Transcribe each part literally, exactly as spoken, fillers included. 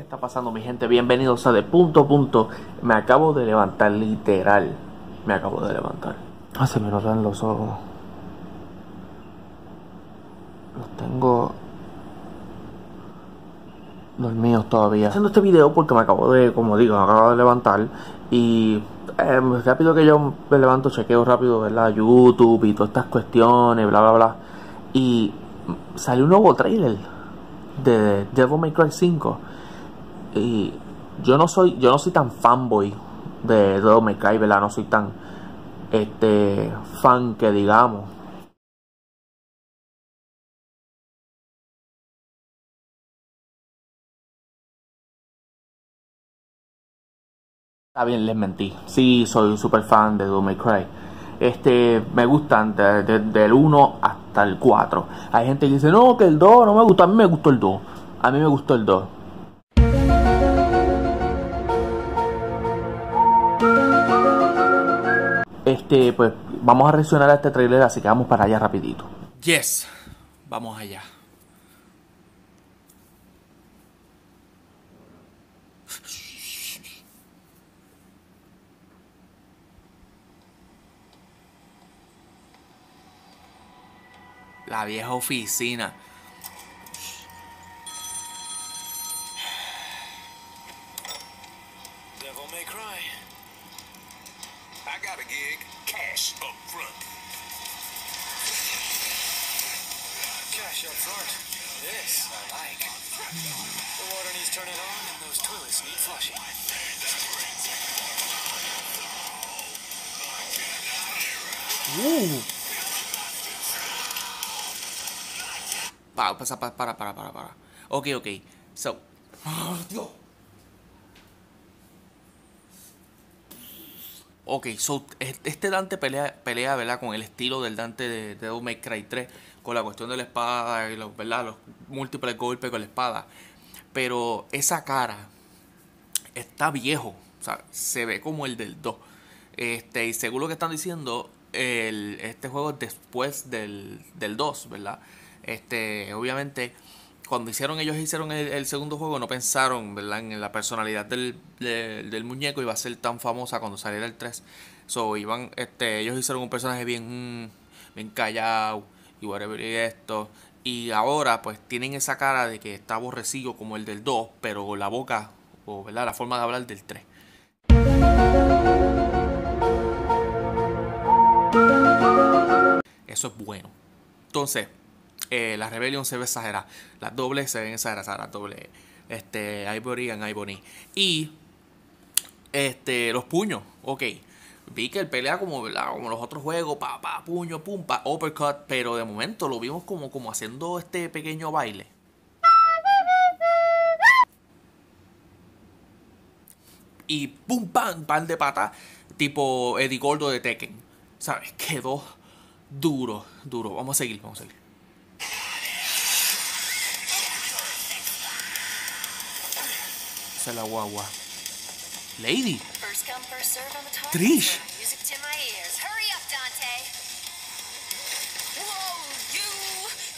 ¿Qué está pasando, mi gente? Bienvenidos a De Punto Punto. Me acabo de levantar, literal. Me acabo de levantar. Ah, se me notan los ojos. Los tengo dormidos todavía. Haciendo este video porque me acabo de, como digo, me acabo de levantar. Y eh, rápido que yo me levanto, chequeo rápido, ¿verdad? YouTube y todas estas cuestiones, bla, bla, bla. Y salió un nuevo trailer de Devil May Cry cinco. Y yo no soy yo no soy tan fanboy de Devil May Cry, ¿verdad? No soy tan este fan que digamos. Está bien, les mentí. Sí, soy un super fan de Devil May Cry. Este, me gustan desde de, del uno hasta el cuatro. Hay gente que dice, no, que el dos no me gustó. A mí me gustó el dos. A mí me gustó el dos. Este, pues vamos a reaccionar a este trailer, así que vamos para allá rapidito. Yes, vamos allá. La vieja oficina. Devil May Cry. I got a gig, cash up front. Cash up front. Yes, I like. The water needs turning on and those toilets need flushing. Ooh. Para, para, para, para, para. Ok, ok. So. Oh, Dios. Ok, so. Este Dante pelea, pelea, ¿verdad? Con el estilo del Dante de Devil May Cry tres. Con la cuestión de la espada, y los, ¿verdad? Los múltiples golpes con la espada. Pero esa cara está viejo. O sea, se ve como el del dos. Este, y según lo que están diciendo, el, este juego es después del, del dos, ¿verdad? Este, obviamente, cuando hicieron ellos hicieron el, el segundo juego, no pensaron, ¿verdad?, en la personalidad del, de, del muñeco iba a ser tan famosa cuando saliera el tres. So, iban, este, ellos hicieron un personaje bien, bien callado y whatever y esto. Y ahora, pues, tienen esa cara de que está aborrecido como el del dos, pero con la boca, o, ¿verdad?, la forma de hablar del tres. Eso es bueno. Entonces, Eh, la Rebellion se ve exagerada. Las dobles se ven exageradas. Las dobles. Este, Ivory and Ivory. Y este, los puños. Ok. Vi que él pelea como, ¿verdad?, como los otros juegos. Pa, pa, puño, pum, pa, uppercut. Pero de momento lo vimos como, como haciendo este pequeño baile. Y pum, pam, pan de pata. Tipo Eddie Gordo de Tekken. ¿Sabes? Quedó duro, duro. Vamos a seguir, vamos a seguir. Esa es la guagua. Lady. First come, first serve on the top. Trish. Music to my ears. Hurry up, Dante. Whoa, you.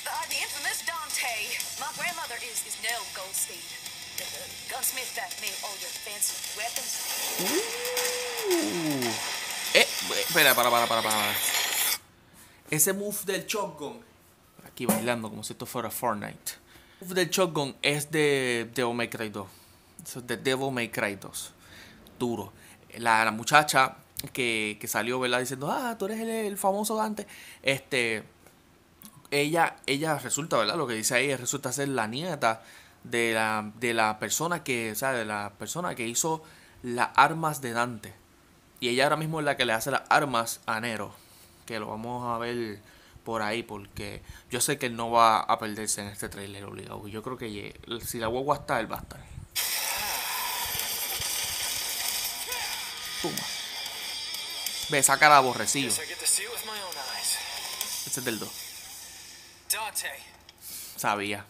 The, the infamous Dante. My grandmother is, is Nell Goldstein. The, the gunsmith that made all your fancy weapons. Uh. Eh, espera, para, para, para, para. Ese move del shotgun. Aquí bailando como si esto fuera Fortnite. El move del shotgun es de Devil May Cry dos. De Devil May Cry dos. Duro. La, la muchacha que, que salió, ¿verdad?, diciendo, ah, tú eres el, el famoso Dante. Este, ella, ella resulta, ¿verdad?, lo que dice ahí, resulta ser la nieta de la, de la persona que, o sea, de la persona que hizo las armas de Dante. Y ella ahora mismo es la que le hace las armas a Nero. Que lo vamos a ver por ahí, porque yo sé que él no va a perderse en este trailer obligado. Yo creo que si la guagua está, él va a estar. Puma. Ve esa cara aborrecido. Este es del dos. Sabía.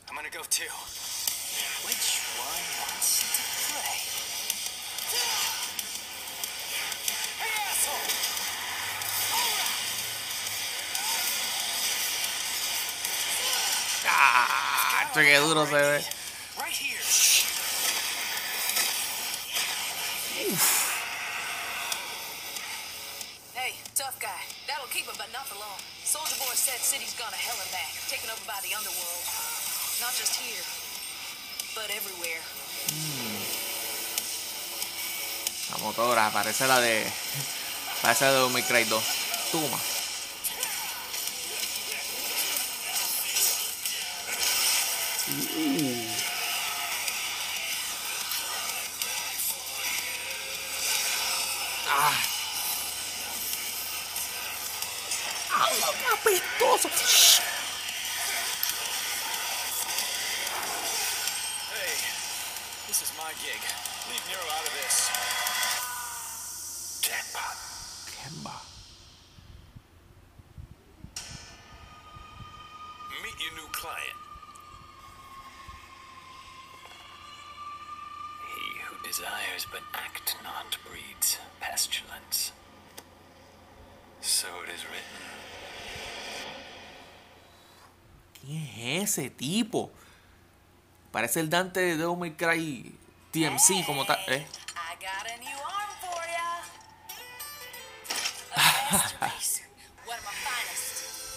Ah, qué duro se ve. That'll keep it, but not for long. Soldier Boy said city's gone to hell and back, taken over by the underworld. Not just here, but everywhere. Mm. La motora parece la de parece la de Devil May Cry dos. Tuma. Mm. Ah. Apestoso. Hey, this is my gig. Leave Nero out of this. Kemba. Kemba. Meet your new client. He who desires but act not breeds pestilence. So it is written. ¿Quién es ese tipo? Parece el Dante de Devil May Cry D M C como tal. ¿Eh?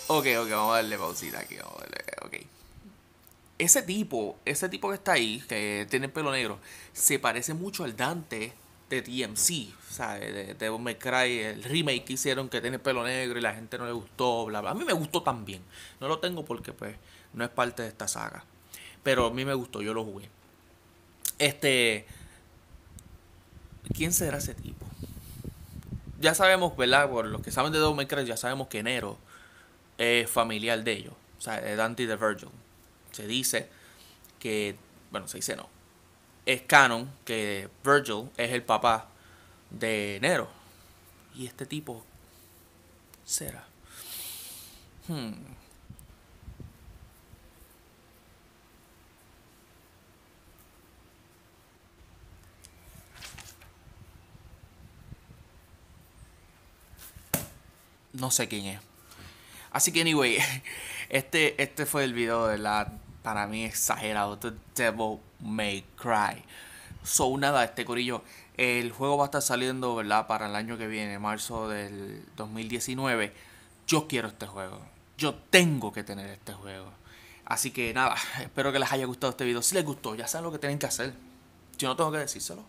Ok, ok, vamos a darle pausita aquí. Vamos a darle, okay. Ese tipo, ese tipo que está ahí, que tiene el pelo negro, se parece mucho al Dante de D M C, ¿sabes? De Devil May Cry, el remake que hicieron que tiene pelo negro y la gente no le gustó, bla, bla. A mí me gustó también. No lo tengo porque, pues, no es parte de esta saga. Pero a mí me gustó, yo lo jugué. Este. ¿Quién será ese tipo? Ya sabemos, ¿verdad? Por los que saben de Devil May Cry, ya sabemos que Nero es familiar de ellos. O sea, de Dante y de Virgil. Se dice que. Bueno, se dice no. Es canon que Virgil es el papá de Nero. Y este tipo será. Hmm. No sé quién es. Así que anyway, este, este fue el video de la... Para mí exagerado, Devil May Cry. So nada, este corillo, el juego va a estar saliendo, ¿verdad? Para el año que viene, marzo del dos mil diecinueve. Yo quiero este juego, yo tengo que tener este juego. Así que nada, espero que les haya gustado este video. Si les gustó, ya saben lo que tienen que hacer. Yo no tengo que decírselo.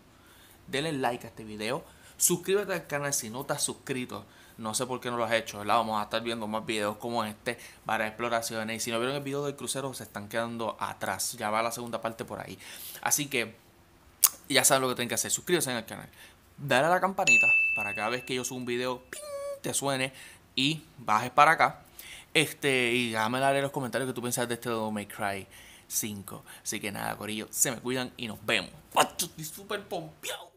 Denle like a este video. Suscríbete al canal si no te has suscrito. No sé por qué no lo has hecho, ¿verdad? Vamos a estar viendo más videos como este para exploraciones. Y si no vieron el video del crucero, se están quedando atrás. Ya va la segunda parte por ahí. Así que ya saben lo que tienen que hacer. Suscríbanse al canal. Dale a la campanita para cada vez que yo suba un video, ¡ping!, te suene y bajes para acá. Este, y déjame leer los comentarios que tú piensas de este Devil May Cry cinco. Así que nada, corillo, se me cuidan y nos vemos. Pacho, estoy súper pompeado.